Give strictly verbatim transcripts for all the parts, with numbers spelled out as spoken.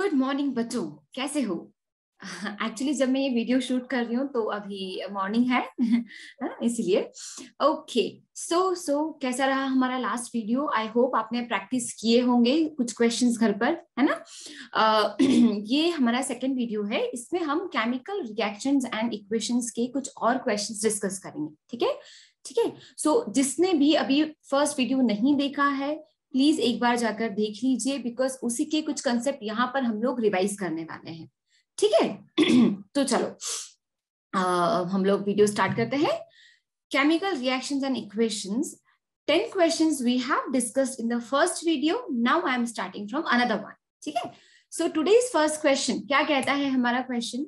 Good morning बच्चों, कैसे हो? एक्चुअली जब मैं ये वीडियो शूट कर रही हूँ तो अभी मॉर्निंग है इसलिए ओके सो सो कैसा रहा हमारा लास्ट वीडियो? आई होप आपने प्रैक्टिस किए होंगे कुछ क्वेश्चंस घर पर, है ना। आ, ये हमारा सेकंड वीडियो है, इसमें हम केमिकल रिएक्शंस एंड इक्वेशंस के कुछ और क्वेश्चंस डिस्कस करेंगे, ठीक है ठीक है सो जिसने भी अभी फर्स्ट वीडियो नहीं देखा है प्लीज एक बार जाकर देख लीजिए, बिकॉज उसी के कुछ कंसेप्ट यहाँ पर हम लोग रिवाइज करने वाले हैं, ठीक है। तो चलो आ, हम लोग वीडियो स्टार्ट करते हैं। Chemical reactions and equations, ten questions we have discussed in the first video. Now I am starting from another one, ठीक है। सो टुडेज फर्स्ट क्वेश्चन क्या कहता है हमारा question?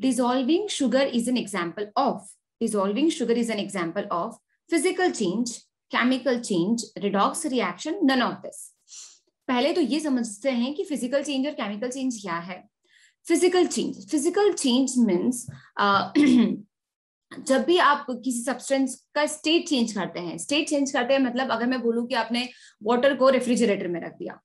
Dissolving sugar is an example of dissolving sugar is an example of physical change, chemical change, redox reaction, none of this. पहले तो ये समझते हैं कि फिजिकल चेंज और केमिकल चेंज क्या है। Physical change, physical change means जब भी आप किसी सब्सटेंस का स्टेट चेंज करते हैं, स्टेट चेंज करते हैं मतलब अगर मैं बोलूं कि आपने वाटर को रेफ्रिजरेटर में रख दिया,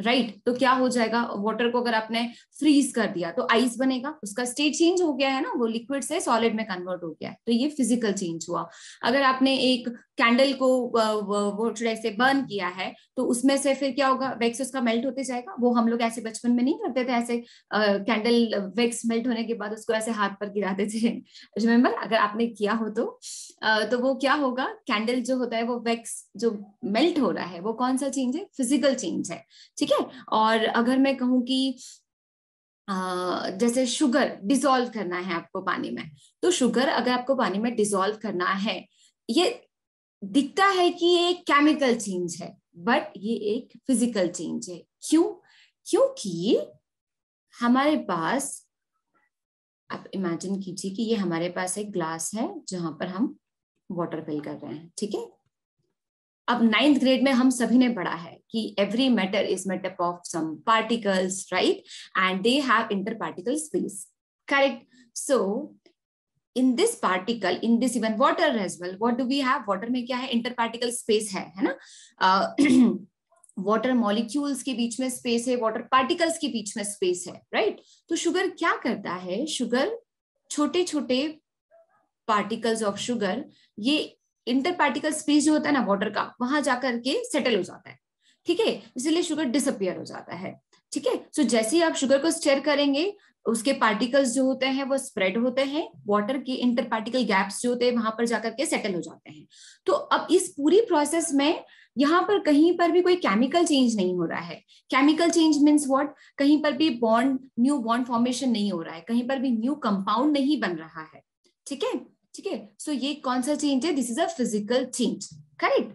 राइट right? तो क्या हो जाएगा? वाटर को अगर आपने फ्रीज कर दिया तो आइस बनेगा, उसका स्टेट चेंज हो गया है ना, वो लिक्विड से सॉलिड में कन्वर्ट हो गया है, तो ये फिजिकल चेंज हुआ। अगर आपने एक कैंडल को वो चूल्हे से बर्न किया है तो उसमें से फिर क्या होगा? वैक्स उसका मेल्ट होते जाएगा। वो हम लोग ऐसे बचपन में नहीं करते थे, ऐसे कैंडल वैक्स मेल्ट होने के बाद उसको ऐसे हाथ पर गिराते थे, रिमेम्बर? अगर आपने किया हो तो uh, तो वो क्या होगा? कैंडल जो होता है वो वैक्स जो मेल्ट हो रहा है वो कौन सा चेंज है? फिजिकल चेंज है, ठीक है। और अगर मैं कहूँ कि जैसे शुगर डिसॉल्व करना है आपको पानी में, तो शुगर अगर आपको पानी में डिसॉल्व करना है, ये दिखता है कि ये एक केमिकल चेंज है बट ये एक फिजिकल चेंज है। क्यों? क्योंकि हमारे पास, आप इमेजिन कीजिए कि ये हमारे पास एक ग्लास है जहां पर हम वाटर फिल कर रहे हैं, ठीक है। अब नाइन्थ ग्रेड में हम सभी ने पढ़ा है कि every matter is made up of some particles, right, and they have inter particle space, correct. So in this particle, in this even water as well, what do we have? Water में क्या है? Inter particle space है, है ना। uh, water molecules के बीच में space है, water particles के बीच में स्पेस है, राइट right? तो शुगर क्या करता है? शुगर छोटे छोटे पार्टिकल्स ऑफ शुगर, ये इंटर पार्टिकल स्पेस जो होता है ना वाटर का, वहां जाकर के सेटल हो जाता है, ठीक है। इसीलिए शुगर डिसअपियर हो जाता है, ठीक है। सो जैसे ही आप शुगर को स्टर करेंगे उसके पार्टिकल्स जो होते हैं वो स्प्रेड होते हैं, वाटर के इंटर पार्टिकल गैप्स जो होते हैं वहां पर जाकर के सेटल हो जाते हैं। तो अब इस पूरी प्रोसेस में यहाँ पर कहीं पर भी कोई केमिकल चेंज नहीं हो रहा है। Chemical change means what? कहीं पर भी बॉन्ड, न्यू बॉन्ड फॉर्मेशन नहीं हो रहा है, कहीं पर भी न्यू कंपाउंड नहीं बन रहा है, ठीक है ठीक है सो ये कौन सा चेंज है? This is a physical change, correct.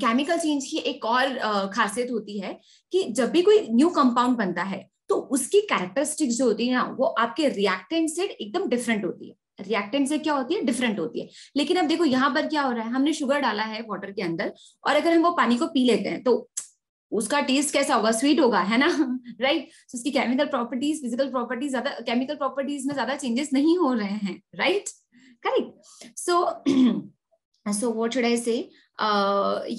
Chemical change की एक और uh, खासियत होती है कि जब भी कोई न्यू कंपाउंड बनता है तो उसकी कैरेक्टरिस्टिक्स जो होती है ना वो आपके रिएक्टेंट से एकदम डिफरेंट होती है। रिएक्टेंट से क्या होती है? डिफरेंट होती है। लेकिन अब देखो यहाँ पर क्या हो रहा है, हमने शुगर डाला है वाटर के अंदर और अगर हम वो पानी को पी लेते हैं तो उसका टेस्ट कैसा होगा? स्वीट होगा, है ना, राइट right? so, उसकी केमिकल प्रॉपर्टीज, फिजिकल प्रॉपर्टीज, ज्यादा केमिकल प्रॉपर्टीज में ज्यादा चेंजेस नहीं हो रहे हैं, right correct. So so what should I say?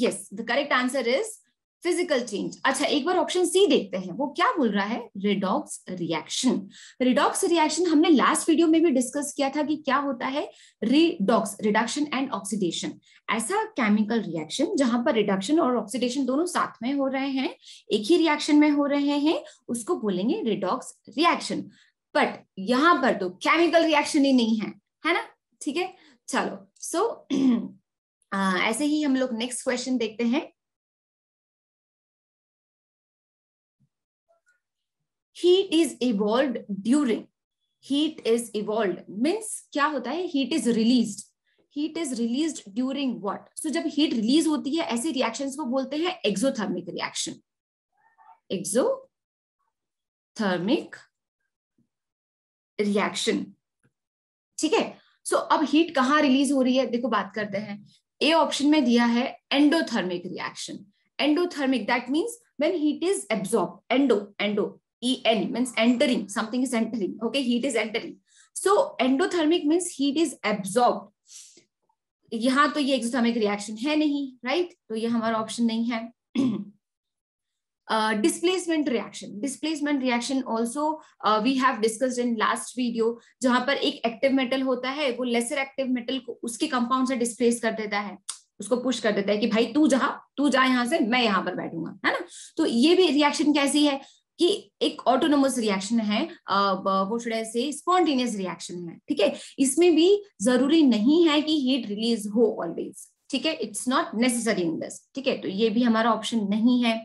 Yes, the correct answer is physical change. अच्छा, एक बार ऑप्शन सी देखते हैं, वो क्या बोल रहा है? Redox reaction. रिडॉक्स रिएक्शन हमने लास्ट वीडियो में भी डिस्कस किया था कि क्या होता है रिडॉक्स, रिडक्शन एंड ऑक्सीडेशन। ऐसा केमिकल रिएक्शन जहां पर रिडक्शन और ऑक्सीडेशन दोनों साथ में हो रहे हैं, एक ही रिएक्शन में हो रहे हैं, उसको बोलेंगे रिडॉक्स रिएक्शन। बट यहाँ पर तो केमिकल रिएक्शन ही नहीं है, है ना, ठीक है। चलो सो so, ऐसे ही हम लोग नेक्स्ट क्वेश्चन देखते हैं। Heat is evolved during, heat is evolved means क्या होता है? heat is released, heat is released during what? so जब heat release होती है ऐसे reactions को बोलते हैं exothermic reaction, exothermic reaction, ठीक है। so अब heat कहाँ release हो रही है? देखो बात करते हैं, A option में दिया है endothermic reaction, endothermic that means when heat is absorbed, endo endo E N means entering, something is entering, okay, heat is entering, so endothermic means heat is absorbed. यहाँ तो ये एक्सोथर्मिक रिएक्शन है नहीं, right right? तो ये हमारा option नहीं है। Uh, displacement reaction. Displacement reaction also uh, we have discussed in last video, जहां पर एक active metal होता है वो lesser active metal को उसके compound से displace कर देता है, उसको push कर देता है कि भाई तू जहां तू जा यहाँ से मैं यहाँ पर बैठूंगा, है ना। तो ये भी reaction कैसी है कि एक autonomous reaction है, वो should I say spontaneous reaction है, ठीक है। इसमें भी जरूरी नहीं है कि heat release हो always, ठीक है, it's not necessary in this, ठीक है। तो ये भी हमारा ऑप्शन नहीं है।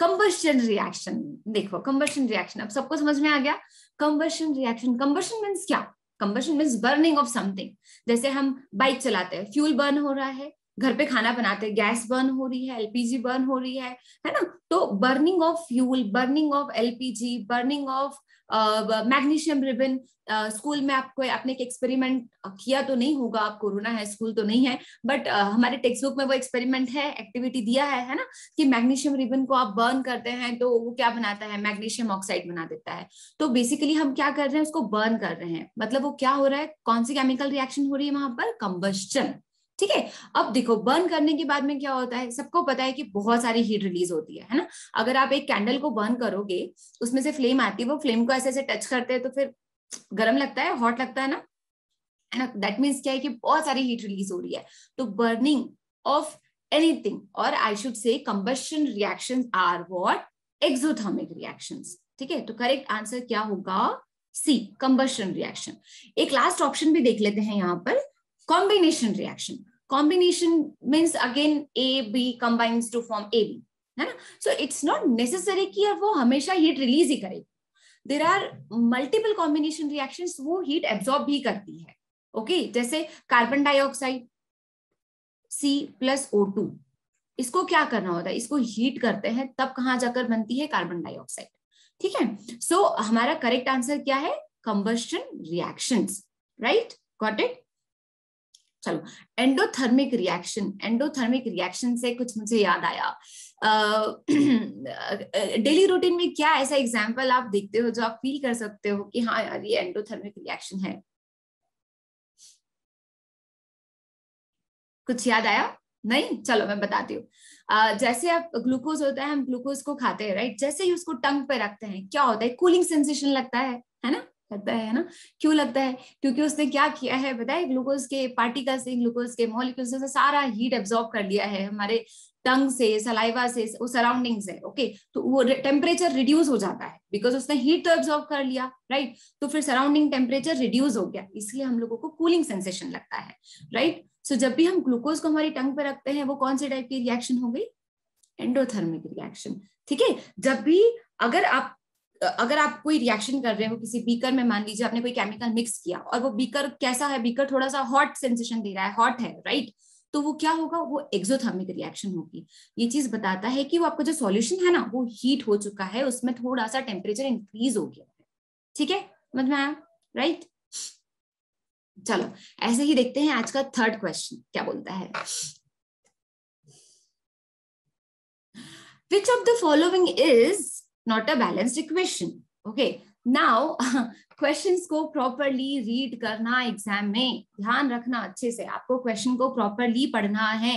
कंबर्शन रिएक्शन, देखो कंबर्शन रिएक्शन अब सबको समझ में आ गया। कंबर्शन रिएक्शन, कंबर्शन मीन्स क्या? Combustion means burning of something. जैसे हम बाइक चलाते हैं, फ्यूल बर्न हो रहा है, घर पे खाना बनाते हैं, गैस बर्न हो रही है, एलपीजी बर्न हो रही है, है ना। तो burning of fuel, burning of LPG, burning of magnesium ribbon. School में आपको आपने एक एक्सपेरिमेंट किया तो नहीं होगा, आप कोरोना है स्कूल तो नहीं है, बट uh, हमारे टेक्स्ट बुक में वो एक्सपेरिमेंट है, एक्टिविटी दिया है, है ना, कि मैग्नीशियम रिबन को आप बर्न करते हैं तो वो क्या बनाता है, मैग्नीशियम ऑक्साइड बना देता है। तो बेसिकली हम क्या कर रहे हैं, उसको बर्न कर रहे हैं, मतलब वो क्या हो रहा है, कौन सी केमिकल रिएक्शन हो रही है वहां पर, कंबस्टन, ठीक है। अब देखो बर्न करने के बाद में क्या होता है, सबको पता है कि बहुत सारी हीट रिलीज होती है, है ना। अगर आप एक कैंडल को बर्न करोगे, उसमें से फ्लेम आती है, वो फ्लेम को ऐसे ऐसे टच करते हैं तो फिर गर्म लगता है, हॉट लगता है ना, है ना। दैट मीन्स क्या है कि बहुत सारी हीट रिलीज हो रही है। तो बर्निंग ऑफ एनीथिंग और I should say combustion reaction are what, exothermic reaction, ठीक है। तो करेक्ट आंसर क्या होगा, सी, कंबस्शन रिएक्शन। एक लास्ट ऑप्शन भी देख लेते हैं यहाँ पर, combination reaction. Combination means again A B combines to form A B, है ना। सो इट्स नॉट नेसेसरी कि वो हमेशा हीट रिलीज ही करे, there are multiple combination reactions वो हीट एब्जॉर्ब भी करती है, ओके okay? जैसे carbon dioxide C plus O two, इसको क्या करना होता है, इसको हीट करते हैं तब कहाँ जाकर बनती है, कार्बन डाइऑक्साइड, ठीक है। सो so, हमारा करेक्ट आंसर क्या है, combustion reactions, right, got it. चलो एंडोथर्मिक रिएक्शन। एंडोथर्मिक रिएक्शन से कुछ मुझे याद आया, डेली uh, रूटीन में क्या ऐसा एग्जाम्पल आप देखते हो जो आप फील कर सकते हो कि हाँ यार ये एंडोथर्मिक रिएक्शन है, कुछ याद आया नहीं? चलो मैं बताती हूँ। uh, जैसे आप ग्लूकोज होता है, हम ग्लूकोज को खाते हैं, राइट, जैसे ही उसको टंग पे रखते हैं क्या होता है, कूलिंग सेंसेशन लगता है, है ना, लगता है ना। क्यों लगता है, क्योंकि उसने क्या किया है बताए, ग्लूकोज के पार्टिकल से, ग्लूकोज के मॉलिक्यूल्स से सारा हीट एब्जॉर्ब कर लिया है हमारे टंग से, सलाइवा से, वो सराउंडिंग से, ओके। तो वो टेम्परेचर रिड्यूस हो जाता है बिकॉज उसने हीट तो एब्जॉर्ब कर लिया, राइट। तो फिर सराउंडिंग टेम्परेचर रिड्यूस हो गया, इसलिए हम लोगों को कूलिंग सेंसेशन लगता है, राइट। सो जब भी हम ग्लूकोज को हमारी टंग पे रखते हैं वो कौन से टाइप की रिएक्शन हो गई, एंडोथर्मिक रिएक्शन, ठीक है। जब भी अगर आप अगर आप कोई रिएक्शन कर रहे हो किसी बीकर में, मान लीजिए आपने कोई केमिकल मिक्स किया और वो बीकर कैसा है, बीकर थोड़ा सा हॉट सेंसेशन दे रहा है, हॉट है, राइट, तो वो क्या होगा, वो एक्सोथर्मिक रिएक्शन होगी। ये चीज बताता है कि वो आपका जो सॉल्यूशन है ना वो हीट हो चुका है, उसमें थोड़ा सा टेम्परेचर इंक्रीज हो गया है, ठीक है, समझ में आया, राइट। चलो ऐसे ही देखते हैं आज का थर्ड क्वेश्चन क्या बोलता है। Which of the following is Not a balanced equation. Okay. Now questions को properly read करना, exam में ध्यान रखना अच्छे से, आपको question को properly पढ़ना है।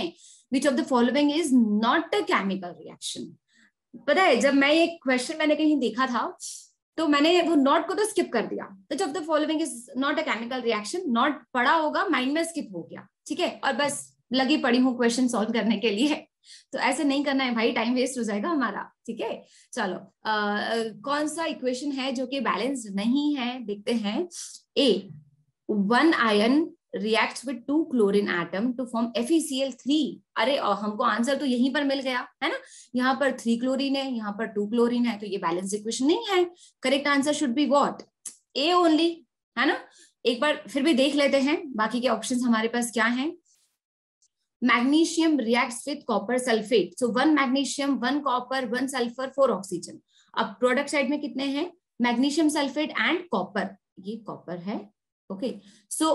Which of the following is not a chemical reaction? पता है जब मैं ये question मैंने कहीं देखा था तो मैंने वो not को तो skip कर दिया। Which of the following is not a chemical reaction? Not पढ़ा होगा, mind में skip हो गया, ठीक है, और बस लगी पड़ी हूँ question solve करने के लिए। तो ऐसे नहीं करना है भाई, टाइम वेस्ट हो जाएगा हमारा, ठीक है। चलो आ, कौन सा इक्वेशन है जो कि बैलेंस नहीं है, देखते हैं। A, one iron reacts with two chlorine atom to form F E C L three. अरे हमको आंसर तो यहीं पर मिल गया, है ना। यहाँ पर थ्री क्लोरीन है, यहाँ पर टू क्लोरीन है, तो ये बैलेंस इक्वेशन नहीं है। Correct answer should be what, A only, है ना। एक बार फिर भी देख लेते हैं बाकी के ऑप्शन हमारे पास क्या है। Magnesium reacts with copper sulfate, so one magnesium, one copper, one sulfur, four oxygen. अब product side में कितने हैं? Magnesium sulfate and copper. ये copper है, okay. So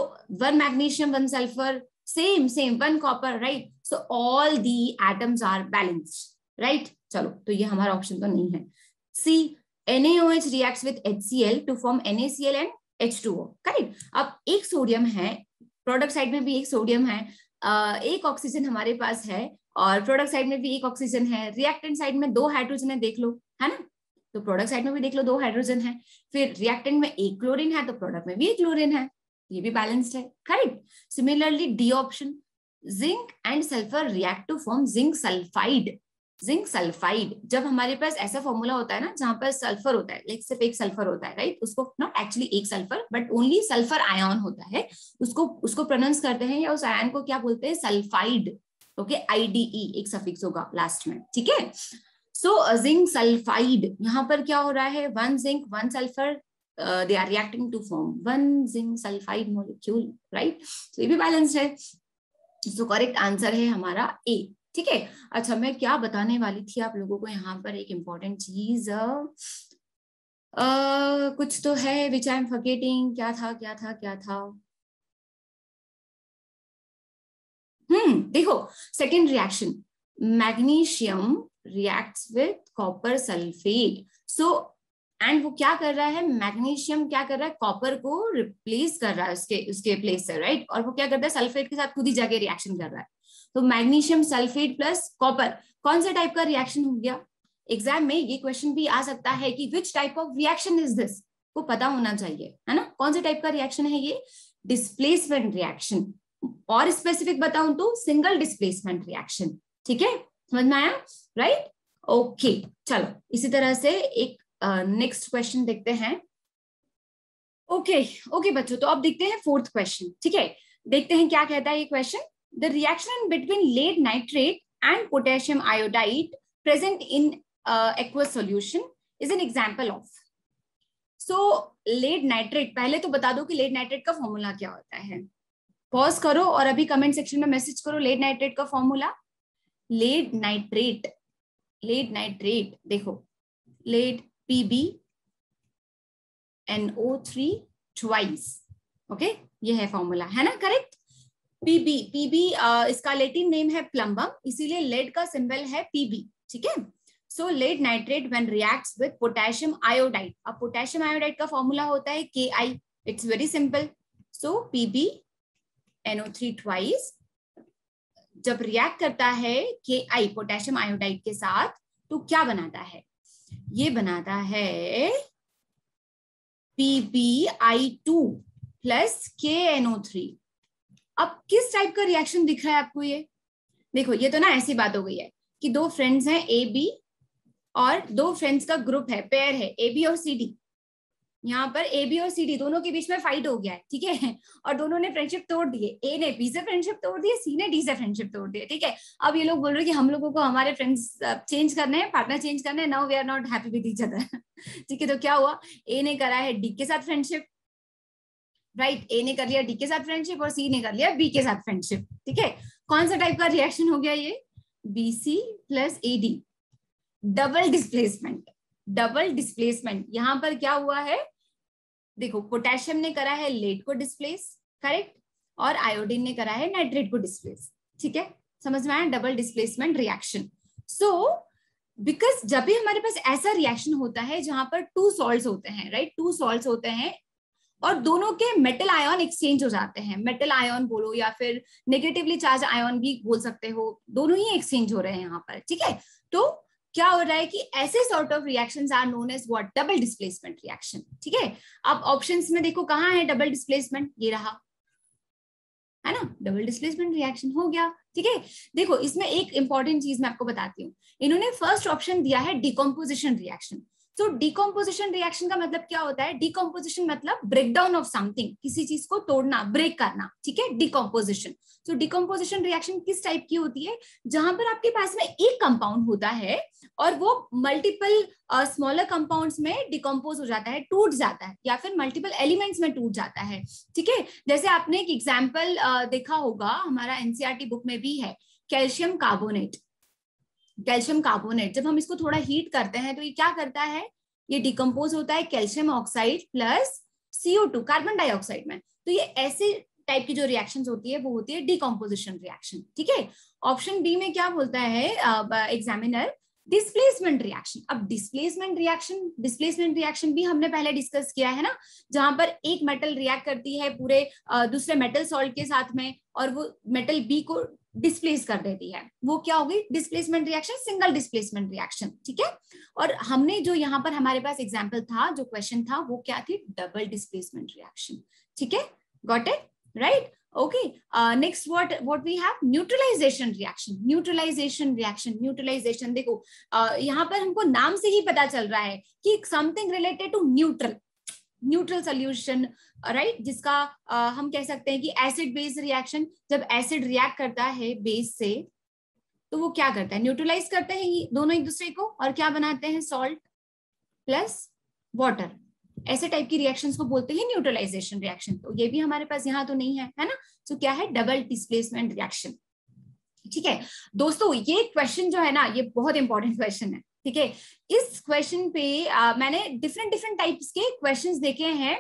one magnesium, one sulfur, same same, one copper, right? So all the atoms are balanced, right? चलो तो ये हमारा option तो नहीं है। C, N A O H reacts with H C L to form N A C L and H two O, correct? अब एक sodium है, product side में भी एक sodium है, Uh, एक ऑक्सीजन हमारे पास है, और प्रोडक्ट साइड में भी एक ऑक्सीजन है, रिएक्टेंट साइड में दो हाइड्रोजन है, देख लो है ना, तो प्रोडक्ट साइड में भी देख लो दो हाइड्रोजन है, फिर रिएक्टेंट में एक क्लोरीन है तो प्रोडक्ट में भी एक क्लोरीन है, ये भी बैलेंस्ड है, correct. Similarly D option, zinc and sulphur react to form zinc sulphide, zinc sulphide. जब हमारे पास ऐसा फॉर्मूला होता है ना जहां पर सल्फर होता है, लाइक सिर्फ एक सल्फर होता है, राइट, उसको नॉट एक्चुअली एक sulphur but only sulphur ion होता है, उसको उसको प्रोनाउंस करते हैं या उस आयन को क्या बोलते हैं, सल्फाइड, ओके, आईडीई एक सफिक्स होगा लास्ट में, ठीक है। सो जिंक सल्फाइड, यहाँ पर क्या हो रहा है, one zinc one sulphur, they are reacting to form one zinc sulphide molecule, right, तो ये भी बैलेंस्ड है। सो करेक्ट आंसर है हमारा ए, ठीक है। अच्छा, मैं क्या बताने वाली थी आप लोगों को, यहाँ पर एक इम्पोर्टेंट चीज uh, कुछ तो है विच आई एम फॉरगेटिंग, क्या था क्या था क्या था हम्म देखो, second reaction, magnesium reacts with copper sulphate, so and वो क्या कर रहा है, मैग्नीशियम क्या कर रहा है, कॉपर को रिप्लेस कर रहा है उसके उसके प्लेस से, राइट, और वो क्या करता है, सल्फेट के साथ खुद ही जाके रिएक्शन कर रहा है। तो मैग्नीशियम सल्फेट प्लस कॉपर, कौन सा टाइप का रिएक्शन हो गया। एग्जाम में ये क्वेश्चन भी आ सकता है कि which type of reaction is this, को पता होना चाहिए, है ना, कौन से टाइप का रिएक्शन है ये, डिस्प्लेसमेंट रिएक्शन, और स्पेसिफिक बताऊं तो सिंगल डिस्प्लेसमेंट रिएक्शन, ठीक है, समझ में आया, राइट, ओके। चलो इसी तरह से एक नेक्स्ट uh, क्वेश्चन देखते हैं। ओके okay, ओके okay बच्चों, तो अब देखते हैं फोर्थ क्वेश्चन, ठीक है, देखते हैं क्या कहता है ये question. The reaction between lead nitrate and potassium iodide present in uh, aqueous solution is an example of. So lead nitrate, पहले तो बता दो कि lead nitrate का फॉर्मूला क्या होता है। पॉज करो और अभी कमेंट सेक्शन में मैसेज करो lead nitrate का formula. lead nitrate, lead nitrate देखो, lead Pb N O three twice, okay, ये है फॉर्मूला, है ना, करेक्ट। पीबी पीबी इसका लैटिन नेम है प्लम्बम, इसीलिए लेड का सिंबल है पीबी, ठीक है। So lead nitrate when reacts with potassium iodide, अब पोटेशियम आयोडाइड का फॉर्मूला होता है K I, it's very simple. So PB एनओ3 ट्वाइस जब रिएक्ट करता है के आई पोटेशियम आयोडाइड के साथ तो क्या बनाता है, ये बनाता है पीबी आई टू प्लस के एनओ3। अब किस टाइप का रिएक्शन दिख रहा है आपको ये, देखो ये तो ना ऐसी बात हो गई है कि दो फ्रेंड्स हैं ए बी और दो फ्रेंड्स का ग्रुप है, पेयर है ए बी और सी डी। यहाँ पर ए बी और सी डी दोनों के बीच में फाइट हो गया है, ठीक है, और दोनों ने फ्रेंडशिप तोड़ दिए, ए ने बी से फ्रेंडशिप तोड़ दिए, सी ने डी से फ्रेंडशिप तोड़ दिए, ठीक है। अब ये लोग बोल रहे हैं कि हम लोगों को हमारे फ्रेंड्स चेंज करने हैं, पार्टनर चेंज करने हैं, now we are not happy with each other, ठीक है। तो क्या हुआ, ए ने करा है डी के साथ फ्रेंडशिप, राइट right, ए ने कर लिया डी के साथ फ्रेंडशिप और सी ने कर लिया बी के साथ फ्रेंडशिप, ठीक है। कौन सा टाइप का रिएक्शन हो गया ये, B C plus A D, double displacement, double displacement. यहाँ पर क्या हुआ है, देखो पोटेशियम ने करा है लेड को डिस्प्लेस, करेक्ट, और आयोडीन ने करा है नाइट्रेट को डिस्प्लेस, ठीक है, समझ में आया, double displacement reaction. So because जब भी हमारे पास ऐसा रिएक्शन होता है जहां पर टू सॉल्ट होते हैं, राइट, टू सॉल्ट होते हैं और दोनों के मेटल आयन एक्सचेंज हो जाते हैं, मेटल आयन बोलो या फिर नेगेटिवली चार्ज आयन भी बोल सकते हो, दोनों ही एक्सचेंज हो रहे हैं यहाँ पर, ठीक है। तो क्या हो रहा है कि ऐसे sort of reactions are known as what, double displacement reaction, ठीक है। अब ऑप्शंस में देखो कहाँ है डबल डिस्प्लेसमेंट, ये रहा, है ना, डबल डिस्प्लेसमेंट रिएक्शन हो गया, ठीक है। देखो इसमें एक इंपॉर्टेंट चीज मैं आपको बताती हूँ, इन्होंने फर्स्ट ऑप्शन दिया है डिकम्पोजिशन रिएक्शन। तो डिकम्पोजिशन रिएक्शन का मतलब क्या होता है, डिकम्पोजिशन मतलब ब्रेकडाउन ऑफ समथिंग, किसी चीज को तोड़ना, ब्रेक करना, ठीक है, डिकम्पोजिशन। तो डिकम्पोजिशन रिएक्शन किस टाइप की होती है, जहां पर आपके पास में एक कंपाउंड होता है और वो मल्टीपल स्मॉलर कंपाउंड्स में डिकम्पोज हो जाता है, टूट जाता है, या फिर मल्टीपल एलिमेंट्स में टूट जाता है, ठीक है। जैसे आपने एक एग्जाम्पल uh, देखा होगा, हमारा एनसीईआरटी बुक में भी है, कैल्शियम कार्बोनेट, कैल्शियम कार्बोनेट जब हम इसको थोड़ा हीट करते हैं तो ये क्या करता है, ये डिकम्पोज होता है calcium oxide plus C O two, carbon dioxide में। तो ये ऐसे टाइप की जो रिएक्शंस होती है वो होती है डिकम्पोजिशन रिएक्शन, ठीक है। ऑप्शन बी में क्या बोलता है एग्जामिनर, डिस्प्लेसमेंट रिएक्शन। अब डिस्प्लेसमेंट रिएक्शन, डिस्प्लेसमेंट रिएक्शन भी हमने पहले डिस्कस किया है ना, जहां पर एक मेटल रिएक्ट करती है पूरे दूसरे मेटल सॉल्ट के साथ में और वो मेटल बी को डिस्प्लेस कर देती है। वो क्या होगी? Displacement reaction, single displacement reaction. ठीक है, और हमने जो यहाँ पर हमारे पास एग्जाम्पल था, जो क्वेश्चन था वो क्या थी? Double displacement reaction. ठीक है, got it, right, okay. Next what what we have neutralisation reaction. Neutralisation reaction, neutralisation देखो uh, यहाँ पर हमको नाम से ही पता चल रहा है कि something related to neutral, neutral solution, right, जिसका uh, हम कह सकते हैं कि एसिड बेस रिएक्शन। जब एसिड रिएक्ट करता है बेस से तो वो क्या करता है? न्यूट्रलाइज करते हैं दोनों एक दूसरे को और क्या बनाते हैं? Salt plus water. ऐसे टाइप की रिएक्शंस को बोलते हैं न्यूट्रलाइजेशन रिएक्शन। तो ये भी हमारे पास यहाँ तो नहीं है, है ना। तो क्या है? Double displacement reaction. ठीक है दोस्तों, ये क्वेश्चन जो है ना, ये बहुत इंपॉर्टेंट क्वेश्चन है। ठीक है, इस क्वेश्चन पे आ, मैंने डिफरेंट डिफरेंट टाइप्स के क्वेश्चंस देखे हैं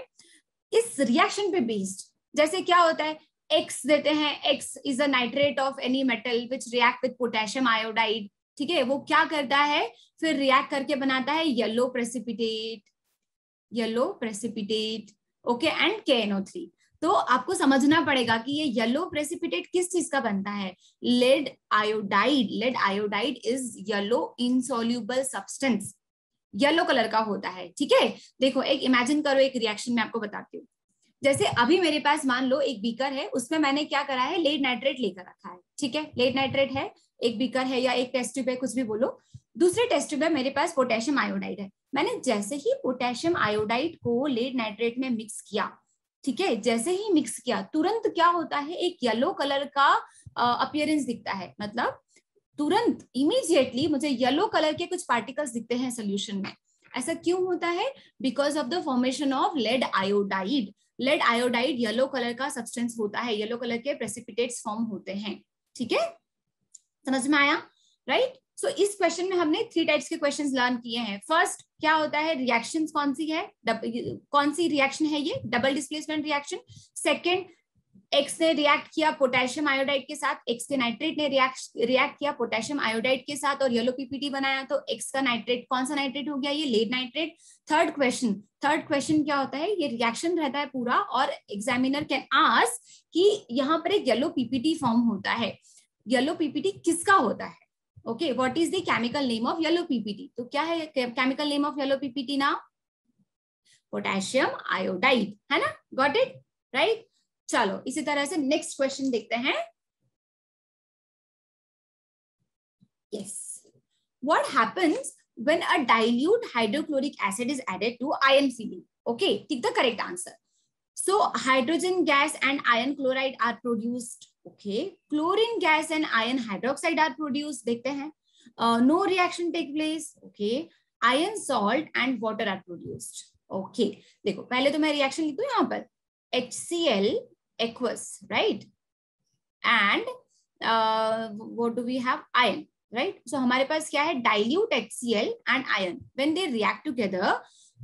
इस रिएक्शन पे बेस्ड। जैसे क्या होता है, एक्स देते हैं, X is a nitrate of any metal which react with potassium iodide. ठीक है, वो क्या करता है? फिर रिएक्ट करके बनाता है yellow precipitate, yellow precipitate, okay, and K N O three. तो आपको समझना पड़ेगा कि ये येलो प्रेसिपिटेट किस चीज का बनता है? Lead iodide. Lead iodide is yellow insoluble substance, yellow colour का होता है। ठीक है, देखो एक इमेजिन करो, एक रिएक्शन में आपको बताती हूँ। जैसे अभी मेरे पास मान लो एक बीकर है, उसमें मैंने क्या करा है? लेड नाइट्रेट लेकर रखा है। ठीक है, लेड नाइट्रेट है, एक बीकर है या एक टेस्ट ट्यूब है, कुछ भी बोलो। दूसरे टेस्ट ट्यूब में मेरे पास पोटेशियम आयोडाइड है। मैंने जैसे ही पोटेशियम आयोडाइड को लेड नाइट्रेट में मिक्स किया, ठीक है, जैसे ही मिक्स किया तुरंत क्या होता है? एक येलो कलर का अपीयरेंस दिखता है। मतलब तुरंत इमीडिएटली मुझे येलो कलर के कुछ पार्टिकल्स दिखते हैं सोल्यूशन में। ऐसा क्यों होता है? Because of the formation of lead iodide. Lead iodide yellow colour का सब्सटेंस होता है, येलो कलर के प्रेसिपिटेट्स फॉर्म होते हैं। ठीक है, समझ में आया, राइट। सो so, इस क्वेश्चन में हमने थ्री टाइप्स के क्वेश्चंस लर्न किए हैं। फर्स्ट क्या होता है? रिएक्शंस कौन सी है, डब, कौन सी रिएक्शन है ये? Double displacement reaction. Second, X ने रिएक्ट किया पोटेशियम आयोडाइड के साथ, एक्स के नाइट्रेट ने रिएक्ट रिएक्ट किया पोटेशियम आयोडाइड के साथ और येलो पीपीटी बनाया, तो एक्स का नाइट्रेट कौन सा नाइट्रेट हो गया? ये lead nitrate. Third question, third question क्या होता है? ये रिएक्शन रहता है पूरा और एग्जामिनर कैन आस्क कि यहाँ पर एक येलो पीपीटी फॉर्म होता है, येलो पीपीटी किसका होता है? Okay, what is the chemical name of yellow PPT? तो क्या है chemical name of yellow PPT ना? पोटेशियम आयोडाइड, है ना, गॉट इट, राइट। चलो इसी तरह से नेक्स्ट क्वेश्चन देखते हैं। Yes, what happens when a dilute hydrochloric acid is added to iron filings? Okay, tick the correct answer. So hydrogen gas and iron chloride are produced. Okay, chlorine gas and iron hydroxide are produced. देखते हैं, uh, no reaction take place. Okay, iron salt and water are produced. Okay, देखो पहले तो मैं reaction लिखती हूँ यहाँ पर H C L aqueous, right? And uh, what do we have? Iron, right? So हमारे पास क्या है? Dilute H C L and iron. When they react together,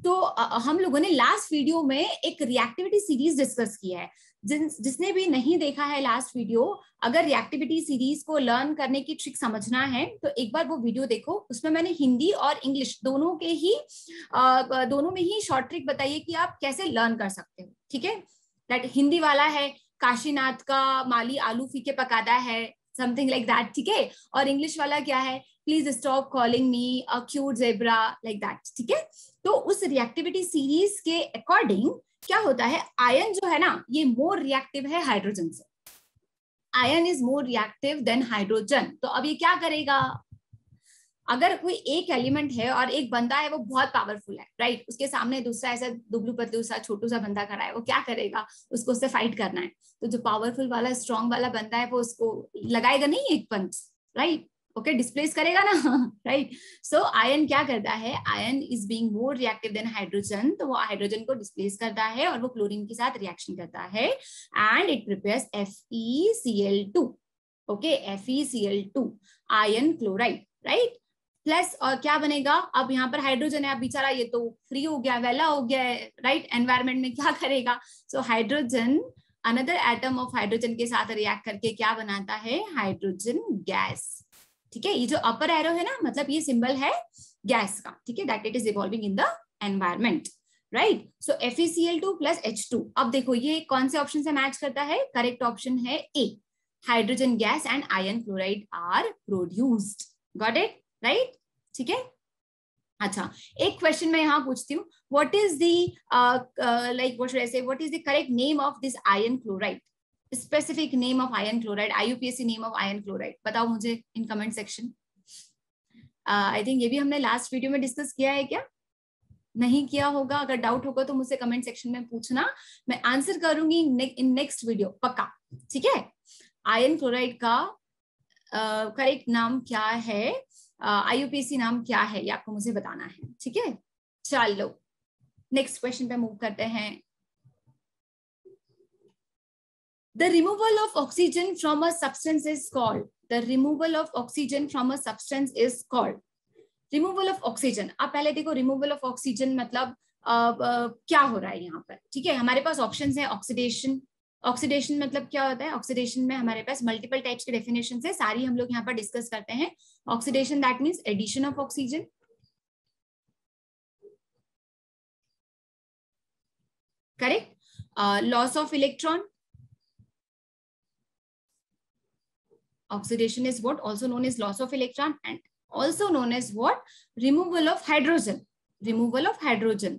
तो uh, हम लोगों ने लास्ट वीडियो में एक रिएक्टिविटी सीरीज डिस्कस किया है। जिन जिसने भी नहीं देखा है लास्ट वीडियो, अगर रिएक्टिविटी सीरीज को लर्न करने की ट्रिक समझना है तो एक बार वो वीडियो देखो। उसमें मैंने हिंदी और इंग्लिश दोनों के ही आ, दोनों में ही शॉर्ट ट्रिक बताइए कि आप कैसे लर्न कर सकते हो। ठीक है, दैट हिंदी वाला है काशीनाथ का, माली आलू फीके पकाता है, समथिंग लाइक दैट। ठीक है, और इंग्लिश वाला क्या है? Please stop calling me a cute zebra, like that. ठीक है, तो उस रिएक्टिविटी सीरीज के अकॉर्डिंग क्या होता है? आयन जो है ना, ये मोर रिएक्टिव है हाइड्रोजन से। Iron is more reactive than hydrogen. तो अब ये क्या करेगा? अगर कोई एक एलिमेंट है और एक बंदा है वो बहुत पावरफुल है, राइट, उसके सामने दूसरा ऐसा दुबलू पतलू सा छोटू सा बंदा खड़ा है, वो क्या करेगा? उसको उससे फाइट करना है। तो जो पावरफुल वाला स्ट्रॉन्ग वाला बंदा है वो उसको लगाएगा नहीं एक पंच, राइट, ओके, डिस्प्लेस करेगा ना, राइट। सो आयन क्या करता है? Iron is being more reactive than hydrogen. तो वो हाइड्रोजन को डिस्प्लेस करता है और वो क्लोरीन के साथ रिएक्शन करता है and it prepares F E C L two, okay, F E C L two iron chloride, right, plus. और क्या बनेगा? अब यहाँ पर हाइड्रोजन है, अब बेचारा ये तो फ्री हो गया, वेला हो गया, राइट, एनवायरमेंट में क्या करेगा? So hydrogen, another atom of hydrogen के साथ रिएक्ट करके क्या बनाता है? Hydrogen gas. ठीक है, ये जो अपर एरो है ना, मतलब ये सिंबल है गैस का। ठीक है, that it is evolving in the environment, right. So F E C L two plus H two. अब देखो ये कौन से ऑप्शन से मैच करता है? करेक्ट ऑप्शन है ए। hydrogen gas and iron chloride are produced. Got it? Right? ठीक है. अच्छा, एक क्वेश्चन मैं यहाँ पूछती हूँ. What is the uh, uh, like what should I say? What is the correct name of this iron chloride? Specific name of iron chloride, I U P A C name of iron chloride. बताओ मुझे in comment section. Uh, I think ये भी हमने last video में discuss किया है क्या? नहीं किया होगा. अगर डाउट होगा तो मुझसे कमेंट सेक्शन में पूछना, मैं आंसर करूंगी इन नेक्स्ट वीडियो पक्का. ठीक है. आयरन क्लोराइड का करेक्ट uh, नाम क्या है, आईयूपीएसी uh, नाम क्या है, ये आपको मुझे बताना है. ठीक है, चलो नेक्स्ट क्वेश्चन पे मूव करते हैं. The removal of oxygen from a substance is called, the removal of oxygen from a substance is called removal of oxygen. आप पहले देखो रिमूवल ऑफ ऑक्सीजन मतलब आ, आ, क्या हो रहा है यहाँ पर. ठीक है, हमारे पास ऑप्शंस हैं. ऑक्सीडेशन, ऑक्सीडेशन मतलब क्या होता है, ऑक्सीडेशन में हमारे पास मल्टीपल टाइप्स के डेफिनेशन है, सारी हम लोग यहाँ पर डिस्कस करते हैं. Oxidation that means addition of oxygen. Correct. Loss of electron. Oxidation is what also known as loss of electron and also known as what, removal of hydrogen, removal of hydrogen,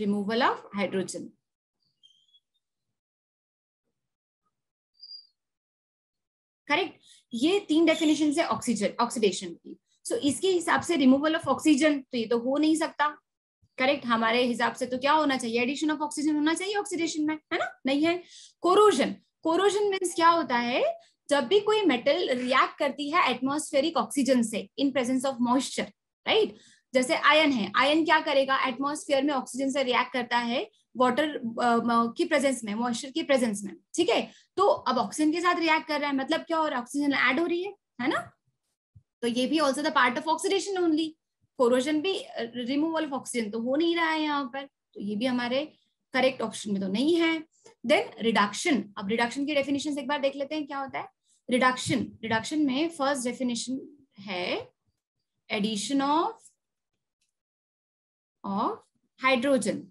removal of hydrogen. Correct. ये तीन definition है oxygen, oxidation की. So इसके हिसाब से removal of oxygen तो ये तो हो नहीं सकता. Correct. हमारे हिसाब से तो क्या होना चाहिए, addition of oxygen होना चाहिए oxidation में, है ना? नहीं है. Corrosion, corrosion means क्या होता है, जब भी कोई मेटल रिएक्ट करती है एटमॉस्फेरिक ऑक्सीजन से in presence of moisture. Right, जैसे आयन है, आयन क्या करेगा, एटमॉस्फेयर में ऑक्सीजन से रिएक्ट करता है वाटर uh, की प्रेजेंस में, मॉइस्चर की प्रेजेंस में. ठीक है, तो अब ऑक्सीजन के साथ रिएक्ट कर रहा है, मतलब क्या हो रहा है, ऑक्सीजन ऐड हो रही है, है ना? तो ये भी also the part of oxidation only. Corrosion भी रिमूवल ऑफ ऑक्सीजन तो हो नहीं रहा है यहाँ पर, तो ये भी हमारे करेक्ट ऑप्शन में तो नहीं है. Then reduction. अब रिडक्शन की डेफिनेशन एक बार देख लेते हैं क्या होता है. रिडक्शन, रिडक्शन में फर्स्ट डेफिनेशन है addition of of hydrogen,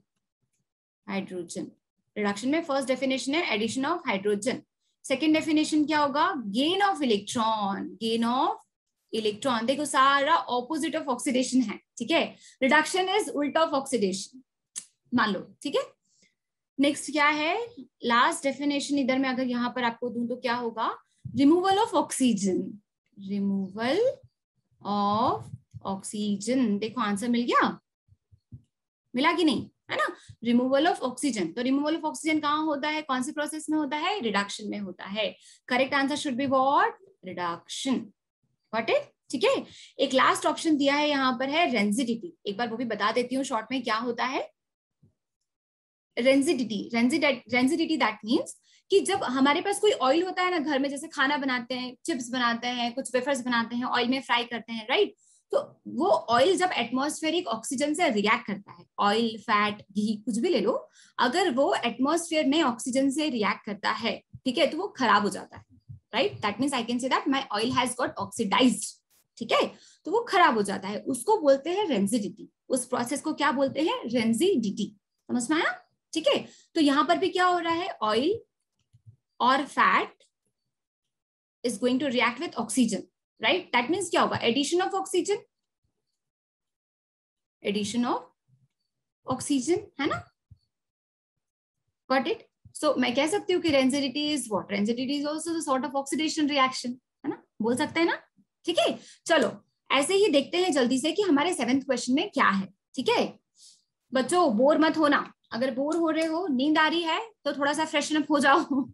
hydrogen. Reduction में फर्स्ट डेफिनेशन है addition of hydrogen. Second definition क्या होगा, gain of electron, gain of electron. देखो सारा ऑपोजिट ऑफ ऑक्सीडेशन है. ठीक है, रिडक्शन इज उल्टा ऑफ ऑक्सीडेशन, मान लो. ठीक है, नेक्स्ट क्या है, लास्ट डेफिनेशन इधर में अगर यहाँ पर आपको दूं तो क्या होगा, removal of oxygen, removal of oxygen. देखो आंसर मिल गया, मिला कि नहीं, है ना? रिमूवल ऑफ ऑक्सीजन, तो रिमूवल ऑफ ऑक्सीजन कहाँ होता है, कौन से प्रोसेस में होता है, रिडक्शन में होता है. Correct answer should be what, reduction. What it. ठीक है, एक लास्ट ऑप्शन दिया है यहाँ पर है रेंजिडिटी. एक बार वो भी बता देती हूँ शॉर्ट में क्या होता है रेंजिडिटी. रेंजिडिटी दैट मीन्स कि जब हमारे पास कोई ऑयल होता है ना घर में, जैसे खाना बनाते हैं, चिप्स बनाते हैं, कुछ वेफर्स बनाते हैं, ऑयल में फ्राई करते हैं. राइट, तो वो ऑयल जब एटमॉस्फेरिक ऑक्सीजन से रिएक्ट करता है, ऑयल, फैट, घी, कुछ भी ले लो, अगर वो एटमॉस्फेयर में ऑक्सीजन से रिएक्ट करता है, ठीक है, तो वो खराब हो जाता है. Right, that means I can say that my oil has got oxidised. ठीक है, तो वो खराब हो जाता है, उसको बोलते हैं रेंजिडिटी. उस प्रोसेस को क्या बोलते हैं, रेंजिडिटी. समझ में आया? ठीक है, तो यहां पर भी क्या हो रहा है, ऑयल और fat is going to react with oxygen. Right, that means क्या होगा, addition of oxygen, addition of oxygen, है ना? Got it. सो मैं कह सकती हूँ कि rancidity is what, rancidity is also the sort of oxidation reaction, है ना? बोल सकते हैं ना? ठीक है, चलो ऐसे ही देखते हैं जल्दी से कि हमारे सेवेंथ क्वेश्चन में क्या है. ठीक है बच्चों, बोर मत होना. अगर बोर हो रहे हो, नींद आ रही है, तो थोड़ा सा फ्रेशन अप हो जाओ.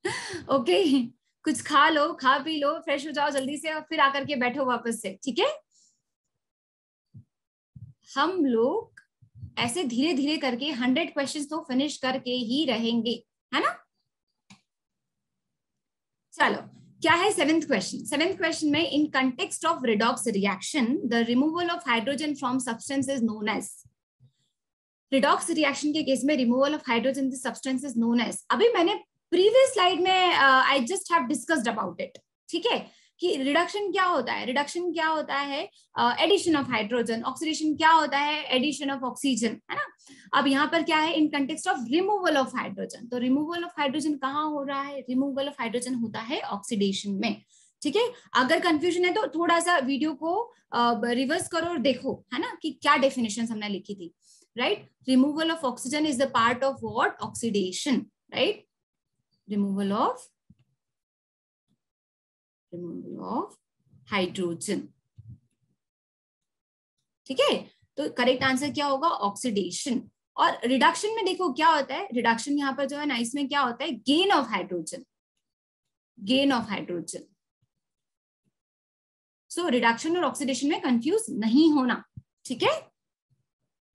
Okay okay. कुछ खा लो, खा पी लो, फ्रेश हो जाओ जल्दी से और फिर आकर के बैठो वापस से. ठीक है, हम लोग ऐसे धीरे धीरे करके हंड्रेड क्वेश्चंस तो फिनिश करके ही रहेंगे, है ना? चलो क्या है सेवेंथ क्वेश्चन. सेवेंथ क्वेश्चन में in context of redox reaction the removal of hydrogen from substance is known as. Redox reaction के केस में removal of hydrogen substance is known as. अभी मैंने प्रीवियस स्लाइड में I just have discussed about it. ठीक है, कि reduction क्या होता है, रिडक्शन क्या होता है एडिशन ऑफ हाइड्रोजन, ऑक्सीडेशन क्या होता है एडिशन ऑफ ऑक्सीजन, है ना? अब यहाँ पर क्या है, in context of removal of hydrogen, तो रिमूवल ऑफ हाइड्रोजन कहाँ हो रहा है, रिमूवल ऑफ हाइड्रोजन होता है ऑक्सीडेशन में। ठीक है, अगर कंफ्यूजन है तो थोड़ा सा वीडियो को रिवर्स करो और देखो है ना कि क्या डेफिनेशन हमने लिखी थी। Right, removal of oxygen is the part of what, oxidation. Right, removal of removal of hydrogen. ठीक है, तो करेक्ट आंसर क्या होगा, ऑक्सीडेशन। और रिडक्शन में देखो क्या होता है, रिडक्शन यहाँ पर जो है ना इसमें क्या होता है, gain of hydrogen, gain of hydrogen. So reduction और ऑक्सीडेशन में कंफ्यूज नहीं होना। ठीक है,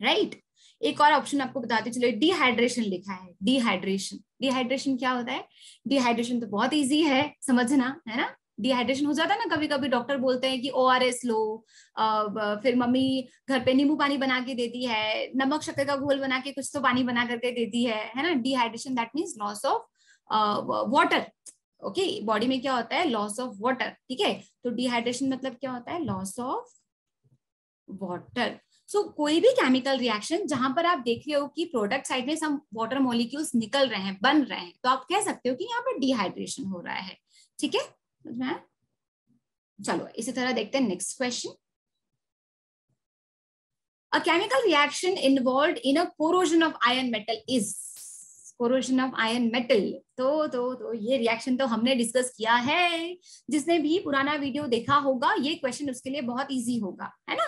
राइट। एक और ऑप्शन आपको बताते चले, डिहाइड्रेशन लिखा है, डिहाइड्रेशन। डिहाइड्रेशन क्या होता है, डिहाइड्रेशन तो बहुत इजी है समझना, है ना। डिहाइड्रेशन हो जाता है ना, कभी कभी डॉक्टर बोलते हैं कि ओ आर एस लो, फिर मम्मी घर पे नींबू पानी बना के देती है, नमक शक्कर का घोल बना के कुछ तो पानी बना करके देती है, है ना। Dehydration that means loss of water. Okay, body में क्या होता है, लॉस ऑफ वाटर। ठीक है, तो डिहाइड्रेशन मतलब क्या होता है, loss of water. So so, कोई भी केमिकल रिएक्शन जहां पर आप देख रहे हो कि प्रोडक्ट साइड में सम वाटर मॉलिक्यूल्स निकल रहे हैं, बन रहे हैं, तो आप कह सकते हो कि यहाँ पर डिहाइड्रेशन हो रहा है। ठीक है, चलो इसी तरह देखते हैं next question. A chemical reaction involve in a corrosion of iron metal is, corrosion of iron metal. तो तो तो ये रिएक्शन तो हमने डिस्कस किया है, जिसने भी पुराना वीडियो देखा होगा ये क्वेश्चन उसके लिए बहुत इजी होगा, है ना।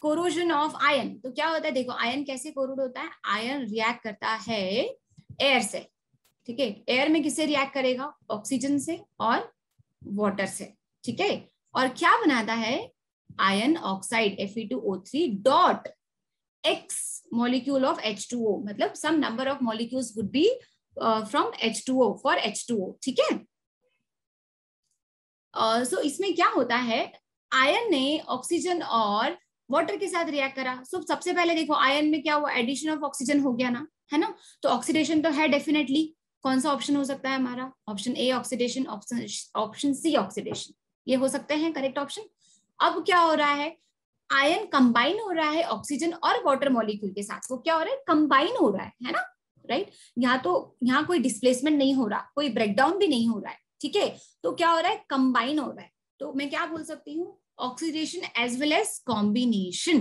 कोरोजन ऑफ आयरन तो क्या होता है, देखो आयरन कैसे कोरोड होता है, आयरन रिएक्ट करता है एयर से। ठीक है, एयर में किससे रिएक्ट करेगा, ऑक्सीजन से और वाटर से। ठीक है, और क्या बनाता है, iron oxide F e two O three dot x molecule of H two O, मतलब some number of molecules would be from H two O for H two O। ठीक है, सो इसमें क्या होता है, आयरन ने ऑक्सीजन और वाटर के साथ रिएक्ट करा। सो so, सबसे पहले देखो आयरन में क्या हुआ, एडिशन ऑफ ऑक्सीजन हो गया ना, है ना। तो ऑक्सीडेशन तो है डेफिनेटली, कौन सा ऑप्शन हो सकता है हमारा, option A oxidation, option option C oxidation, ये हो सकते हैं करेक्ट ऑप्शन। अब क्या हो रहा है, आयन कंबाइन हो रहा है ऑक्सीजन और वाटर मॉलिक्यूल के साथ, वो क्या हो रहा है, कंबाइन हो रहा है, है ना। राइट, यहाँ तो यहाँ कोई डिस्प्लेसमेंट नहीं हो रहा, कोई ब्रेकडाउन भी नहीं हो रहा है। ठीक है, तो क्या हो रहा है, कंबाइन हो रहा है। तो मैं क्या बोल सकती हूँ, oxidation as well as combination,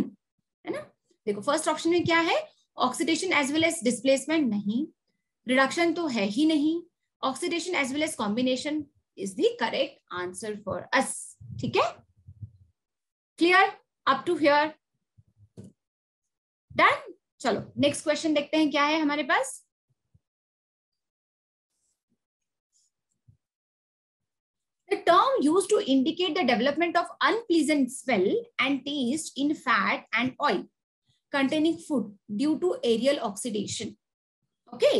है ना। देखो फर्स्ट ऑप्शन में क्या है, oxidation as well as displacement नहीं, रिडक्शन तो है ही नहीं, oxidation as well as combination is the correct answer for us. ठीक है, clear up to here, done. चलो नेक्स्ट क्वेश्चन देखते हैं क्या है हमारे पास। The term used to indicate the development of unpleasant smell and taste in fat and oil containing food due to aerial oxidation. Okay,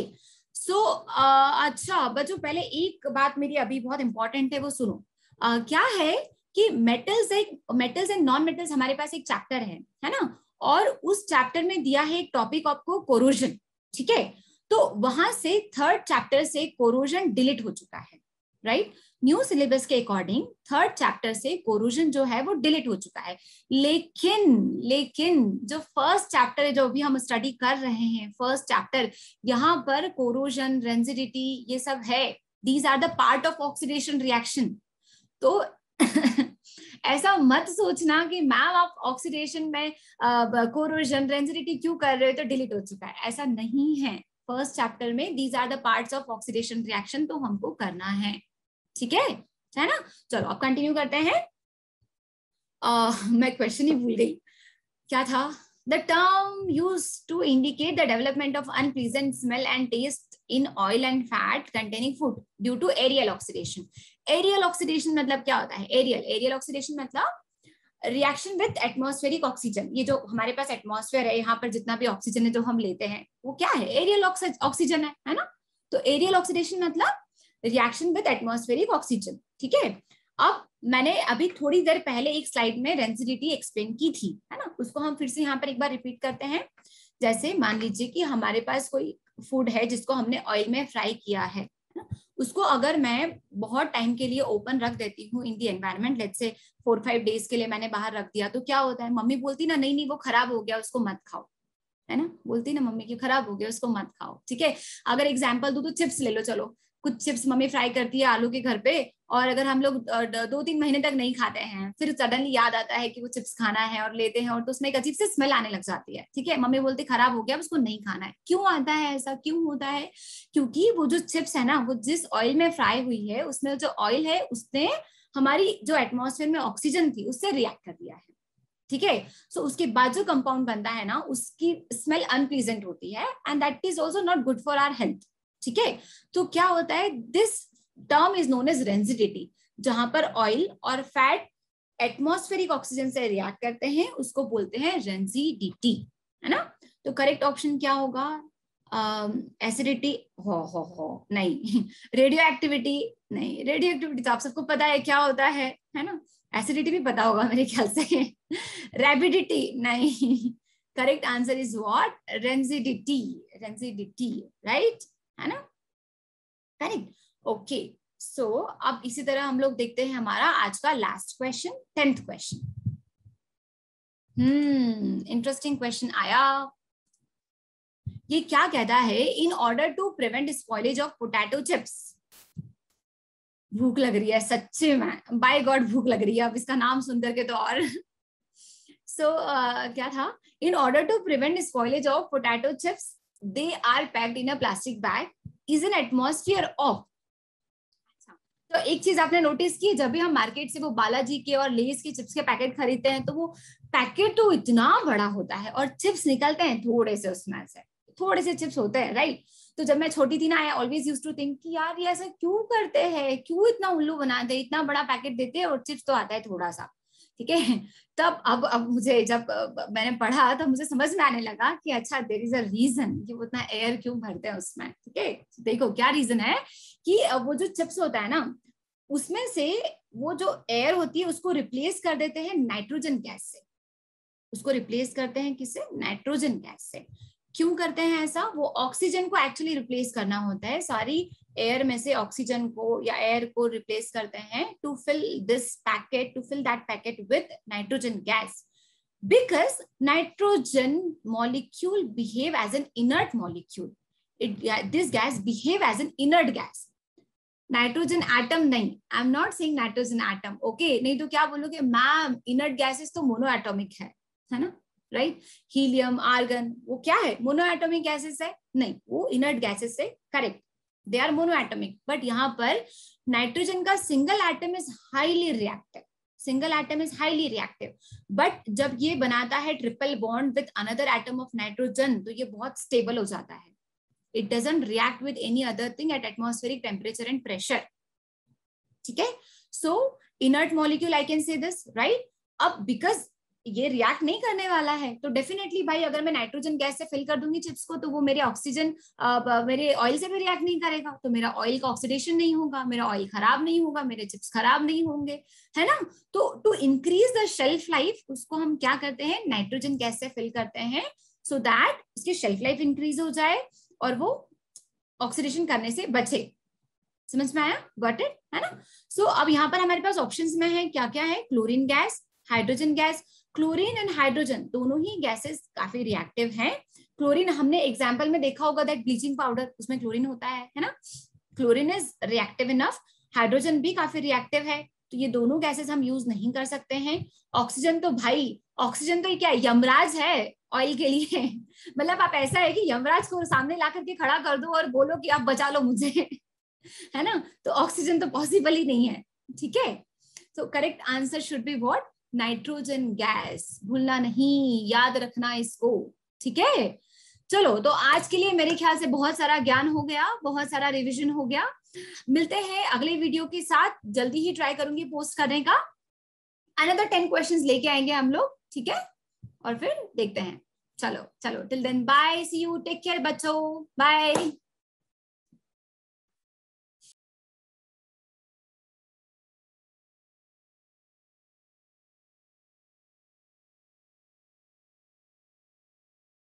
so अच्छा बच्चों, पहले एक बात मेरी अभी बहुत इंपॉर्टेंट है वो सुनो। uh, क्या है कि मेटल्स एक मेटल्स एंड नॉन मेटल्स हमारे पास एक चैप्टर है, है ना, और उस चैप्टर में दिया है एक टॉपिक आपको कोरोजन। ठीक है, तो वहां से थर्ड चैप्टर से कोरोजन डिलीट हो चुका है। राइट, न्यू सिलेबस के अकॉर्डिंग थर्ड चैप्टर से कोरोजन जो है वो डिलीट हो चुका है, लेकिन लेकिन जो फर्स्ट चैप्टर है जो अभी हम स्टडी कर रहे हैं, फर्स्ट चैप्टर, यहाँ पर कोरोजन, रेंजिडिटी ये सब है, these are the part of oxidation reaction. तो ऐसा मत सोचना कि मैम आप ऑक्सीडेशन में कोरोजन रेंजिडिटी क्यों कर रहे हो तो डिलीट हो चुका है, ऐसा नहीं है। फर्स्ट चैप्टर में these are the parts of oxidation reaction तो हमको करना है। ठीक है, है ना। चलो अब कंटिन्यू करते हैं। uh, मैं क्वेश्चन ही भूल गई, क्या था, the term use to indicate the development of unpleasant smell and taste in oil and fat containing food due to aerial oxidation. Aerial oxidation मतलब क्या होता है, एरियल एरियल ऑक्सीडेशन मतलब रिएक्शन विद एटमॉस्फेरिक ऑक्सीजन। ये जो हमारे पास atmosphere है, यहाँ पर जितना भी ऑक्सीजन है जो हम लेते हैं वो क्या है, एरियल ऑक्सीजन है, है ना। तो एरियल ऑक्सीडेशन मतलब रिएक्शन विद एटमॉस्फेरिक ऑक्सीजन। ठीक है, अब मैंने अभी थोड़ी देर पहले एक स्लाइड में रेंजिडिटी एक्सप्लेन की थी, है ना, उसको हम फिर से यहाँ पर एक बार रिपीट करते हैं। जैसे मान लीजिए कि हमारे पास कोई फूड है जिसको हमने ऑयल में फ्राई किया है, ना? उसको अगर मैं बहुत टाइम के लिए ओपन रख देती हूँ in the environment, let's say four five days के लिए मैंने बाहर रख दिया, तो क्या होता है, मम्मी बोलती ना नहीं नहीं वो खराब हो गया उसको मत खाओ, है ना, बोलती ना मम्मी की खराब हो गया उसको मत खाओ, ठीक है। अगर एग्जाम्पल दू तो चिप्स ले लो, चलो कुछ चिप्स मम्मी फ्राई करती है आलू के घर पे, और अगर हम लोग दो तीन महीने तक नहीं खाते हैं, फिर सडनली याद आता है कि वो चिप्स खाना है और लेते हैं, और तो उसमें एक अजीब से स्मेल आने लग जाती है, ठीक है। मम्मी बोलती खराब हो गया उसको नहीं खाना है। क्यों आता है ऐसा, क्यों होता है? क्योंकि वो जो चिप्स है ना, वो जिस ऑयल में फ्राई हुई है, उसमें जो ऑयल है उसने हमारी जो एटमोस्फेयर में ऑक्सीजन थी उससे रिएक्ट कर दिया है, ठीक है। सो उसके बाद जो कंपाउंड बनता है ना, उसकी स्मेल अनप्लीजेंट होती है, and that is also not good for our health, ठीक है। तो क्या होता है, this term is known as rancidity, जहां पर ऑयल और फैट एटमॉस्फेरिक ऑक्सीजन से रिएक्ट करते हैं उसको बोलते हैं रेंजिडिटी, है ना। तो करेक्ट ऑप्शन क्या होगा, एसिडिटी हो हो हो नहीं, रेडियो एक्टिविटी नहीं, रेडियो एक्टिविटी तो आप सबको पता है क्या होता है, है ना। एसिडिटी भी पता होगा मेरे ख्याल से, रैपिडिटी नहीं, correct answer is what, rancidity, rancidity right, है ना, करेक्ट, ओके। सो अब इसी तरह हम लोग देखते हैं हमारा आज का last question, tenth question. Hmm interesting question आया। ये क्या कहता है, in order to prevent spoilage of potato chips, भूख लग रही है सच्चे में, बाय गॉड भूख लग रही है अब इसका नाम सुन करके तो। और सो so, uh, क्या था, in order to prevent spoilage of potato chips they are packed in a plastic bag is an atmosphere of. तो एक चीज आपने नोटिस की, जब भी हम मार्केट से वो बालाजी के और लेस के चिप्स के पैकेट खरीदते हैं, तो वो पैकेट तो इतना बड़ा होता है और चिप्स निकलते हैं थोड़े से, उसमें से थोड़े से चिप्स होते हैं, राइट। तो जब मैं छोटी थी ना, I always use to think कि यार ये ऐसा क्यों करते हैं, क्यों इतना उल्लू बनाते हैं, इतना बड़ा पैकेट देते हैं और चिप्स तो आता है थोड़ा सा, ठीक है। तब अब अब मुझे जब मैंने पढ़ा तो मुझे समझ में आने लगा कि अच्छा देयर इज अ रीजन कि वो इतना एयर क्यों भरते हैं उसमें, ठीक है। देखो क्या रीजन है, कि वो जो चिप्स होता है ना, उसमें से वो जो एयर होती है उसको रिप्लेस कर देते हैं नाइट्रोजन गैस से, उसको रिप्लेस करते हैं किससे, नाइट्रोजन गैस से। क्यों करते हैं ऐसा, वो ऑक्सीजन को एक्चुअली रिप्लेस करना होता है, सारी एयर में से ऑक्सीजन को या एयर को रिप्लेस करते हैं to fill this packet, to fill that packet with nitrogen gas, because nitrogen molecule behave as an inert molecule, it this gas behave as an inert gas, nitrogen atom नहीं, I am not saying nitrogen atom, okay. नहीं तो क्या बोलोगे ma'am, inert gases तो monoatomic है, है ना, right, helium argon वो क्या है, मोनो एटॉमिक गैसेस है, नहीं वो इनर्ट गैसेस है, correct, they are monoatomic. But यहाँ पर नाइट्रोजन का single atom is highly reactive, single atom is highly reactive, but जब ये बनाता है triple bond with another atom of nitrogen, तो ये बहुत स्टेबल हो जाता है, it doesn't react with any other thing at atmospheric temperature and pressure, ठीक है। So inert molecule, I can say this, right. अब बिकॉज ये रिएक्ट नहीं करने वाला है, तो डेफिनेटली भाई अगर मैं नाइट्रोजन गैस से फिल कर दूंगी चिप्स को, तो वो मेरे ऑक्सीजन मेरे ऑयल से भी रिएक्ट नहीं करेगा, तो मेरा ऑयल का ऑक्सीडेशन नहीं होगा, मेरा ऑयल खराब नहीं होगा, मेरे चिप्स खराब नहीं होंगे, है ना। तो to increase the shelf life, उसको हम क्या करते हैं, नाइट्रोजन गैस से फिल करते हैं, सो दैट उसकी शेल्फ लाइफ इंक्रीज हो जाए और वो ऑक्सीडेशन करने से बचे। समझ में आया, गॉट इट, है ना। सो so, अब यहाँ पर हमारे पास ऑप्शंस में है क्या क्या है, chlorine gas, hydrogen gas. Chlorine and hydrogen दोनों ही गैसेस काफी रिएक्टिव हैं। क्लोरीन हमने एग्जांपल में देखा होगा दैट ब्लीचिंग पाउडर, उसमें क्लोरीन होता है, है ना। Chlorine is reactive enough, hydrogen भी काफी रिएक्टिव है, तो ये दोनों गैसेस हम यूज नहीं कर सकते हैं। ऑक्सीजन तो भाई, ऑक्सीजन तो क्या यमराज है ऑयल के लिए, मतलब आप ऐसा है कि यमराज को सामने ला करके खड़ा कर दो और बोलो कि आप बचा लो मुझे, है ना। तो ऑक्सीजन तो पॉसिबल ही नहीं है, ठीक है। So correct answer should be what, nitrogen gas, भूलना नहीं, याद रखना इसको, ठीक है। चलो तो आज के लिए मेरे ख्याल से बहुत सारा ज्ञान हो गया, बहुत सारा रिवीजन हो गया। मिलते हैं अगले वीडियो के साथ, जल्दी ही ट्राई करूंगी पोस्ट करने का, अनदर टेन क्वेश्चंस लेके आएंगे हम लोग, ठीक है, और फिर देखते हैं। चलो चलो, till then bye, see you, take care बच्चों, बाय।